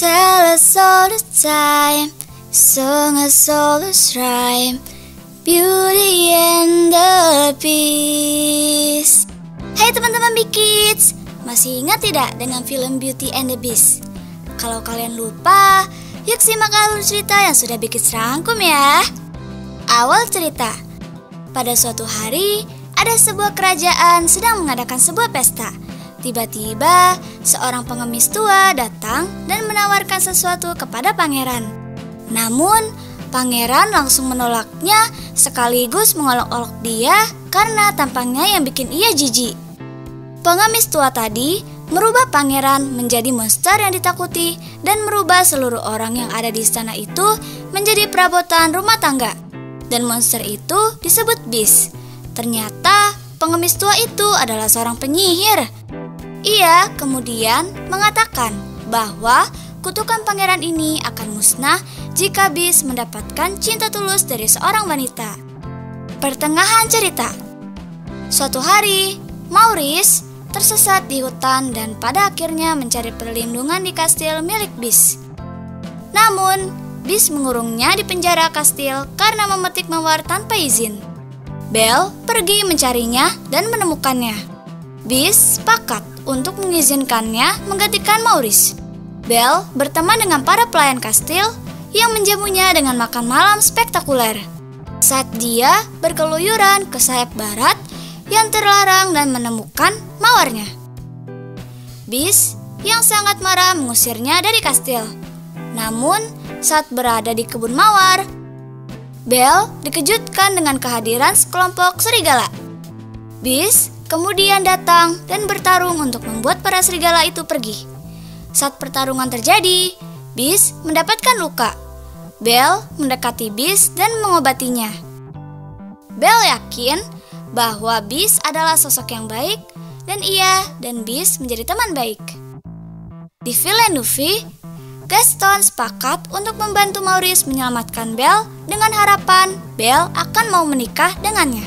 tell us all the time, sung us all this rhyme, Beauty and the Beast. Hai teman-teman Bie Kids, masih ingat tidak dengan film Beauty and the Beast? Kalau kalian lupa, yuk simak alur cerita yang sudah Bie Kids rangkum ya. Awal cerita, pada suatu hari ada sebuah kerajaan sedang mengadakan sebuah pesta. Tiba-tiba seorang pengemis tua datang dan menawarkan sesuatu kepada pangeran. Namun pangeran langsung menolaknya sekaligus mengolok-olok dia karena tampangnya yang bikin ia jijik. Pengemis tua tadi merubah pangeran menjadi monster yang ditakuti dan merubah seluruh orang yang ada di istana itu menjadi perabotan rumah tangga. Dan monster itu disebut Beast. Ternyata pengemis tua itu adalah seorang penyihir. Ia kemudian mengatakan bahwa kutukan pangeran ini akan musnah jika Beast mendapatkan cinta tulus dari seorang wanita. Pertengahan cerita. Suatu hari, Maurice tersesat di hutan dan pada akhirnya mencari perlindungan di kastil milik Beast. Namun, Beast mengurungnya di penjara kastil karena memetik mawar tanpa izin. Belle pergi mencarinya dan menemukannya. Beast sepakat untuk mengizinkannya menggantikan Maurice. Belle berteman dengan para pelayan kastil yang menjamunya dengan makan malam spektakuler. Saat dia berkeluyuran ke sayap barat yang terlarang dan menemukan mawarnya, Beast yang sangat marah mengusirnya dari kastil. Namun saat berada di kebun mawar, Belle dikejutkan dengan kehadiran sekelompok serigala. Beast kemudian datang dan bertarung untuk membuat para serigala itu pergi. Saat pertarungan terjadi, Beast mendapatkan luka. Belle mendekati Beast dan mengobatinya. Belle yakin bahwa Beast adalah sosok yang baik dan ia dan Beast menjadi teman baik. Di Villeneuve, Gaston sepakat untuk membantu Maurice menyelamatkan Belle dengan harapan Belle akan mau menikah dengannya.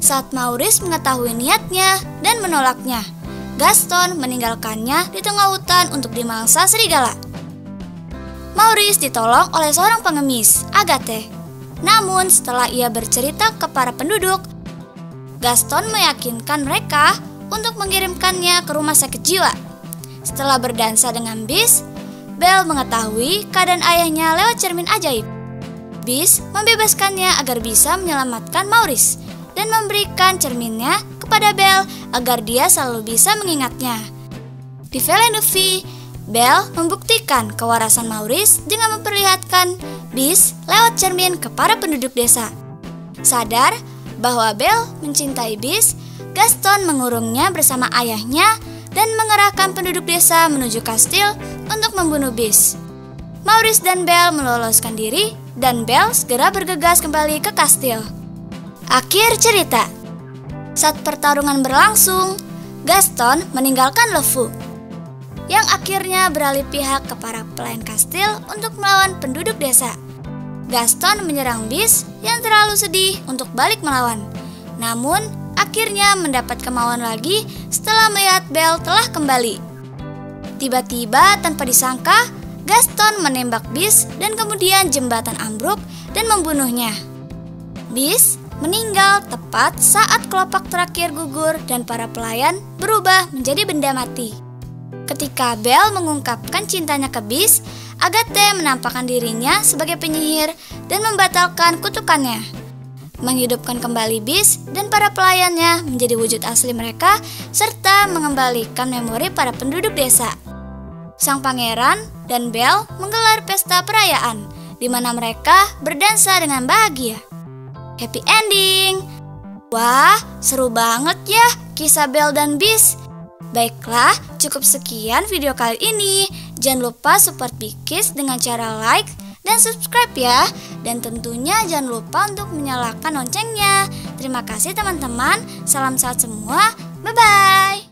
Saat Maurice mengetahui niatnya dan menolaknya, Gaston meninggalkannya di tengah hutan untuk dimangsa serigala. Maurice ditolong oleh seorang pengemis, Agathe. Namun setelah ia bercerita ke para penduduk, Gaston meyakinkan mereka untuk mengirimkannya ke rumah sakit jiwa. Setelah berdansa dengan Beast, Belle mengetahui keadaan ayahnya lewat cermin ajaib. Beast membebaskannya agar bisa menyelamatkan Maurice dan memberikan cerminnya kepada Belle agar dia selalu bisa mengingatnya. Di Villeneuve, Belle membuktikan kewarasan Maurice dengan memperlihatkan Beast lewat cermin ke para penduduk desa. Sadar bahwa Belle mencintai Beast, Gaston mengurungnya bersama ayahnya dan mengerahkan penduduk desa menuju kastil untuk membunuh Beast. Maurice dan Belle meloloskan diri dan Belle segera bergegas kembali ke kastil. Akhir cerita. Saat pertarungan berlangsung, Gaston meninggalkan LeFou yang akhirnya beralih pihak ke para pelayan kastil untuk melawan penduduk desa. Gaston menyerang Beast yang terlalu sedih untuk balik melawan. Namun, akhirnya mendapat kemauan lagi setelah melihat Belle telah kembali. Tiba-tiba tanpa disangka, Gaston menembak Beast dan kemudian jembatan ambruk dan membunuhnya. Beast meninggal tepat saat kelopak terakhir gugur dan para pelayan berubah menjadi benda mati. Ketika Belle mengungkapkan cintanya ke Beast, Agathe menampakkan dirinya sebagai penyihir dan membatalkan kutukannya. Menghidupkan kembali Beast dan para pelayannya menjadi wujud asli mereka serta mengembalikan memori para penduduk desa. Sang pangeran dan Belle menggelar pesta perayaan di mana mereka berdansa dengan bahagia. Happy ending. Wah, seru banget ya kisah Belle dan Beast. Baiklah, cukup sekian video kali ini. Jangan lupa support Bie Kids dengan cara like dan subscribe ya. Dan tentunya jangan lupa untuk menyalakan loncengnya. Terima kasih teman-teman. Salam sehat semua. Bye-bye.